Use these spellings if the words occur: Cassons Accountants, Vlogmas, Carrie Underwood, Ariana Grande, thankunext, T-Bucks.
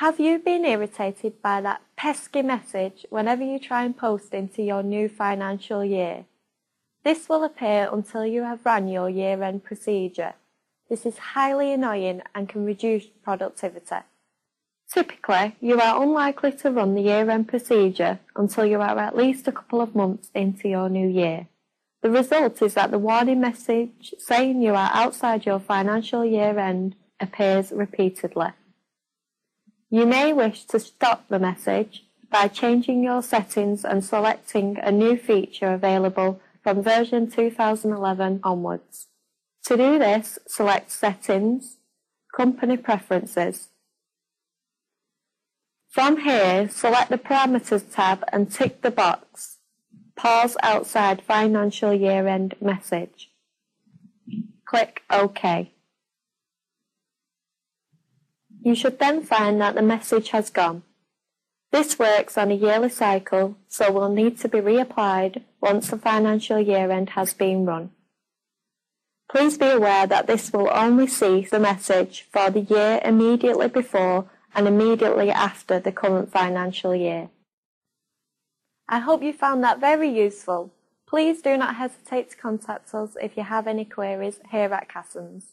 Have you been irritated by that pesky message whenever you try and post into your new financial year? This will appear until you have run your year-end procedure. This is highly annoying and can reduce productivity. Typically, you are unlikely to run the year-end procedure until you are at least a couple of months into your new year. The result is that the warning message saying you are outside your financial year-end appears repeatedly. You may wish to stop the message by changing your settings and selecting a new feature available from version 2011 onwards. To do this, select Settings, Company Preferences. From here, select the Parameters tab and tick the box, Pause Outside Financial Year-End Message. Click OK. You should then find that the message has gone. This works on a yearly cycle, so will need to be reapplied once the financial year end has been run. Please be aware that this will only see the message for the year immediately before and immediately after the current financial year. I hope you found that very useful. Please do not hesitate to contact us if you have any queries here at Cassons.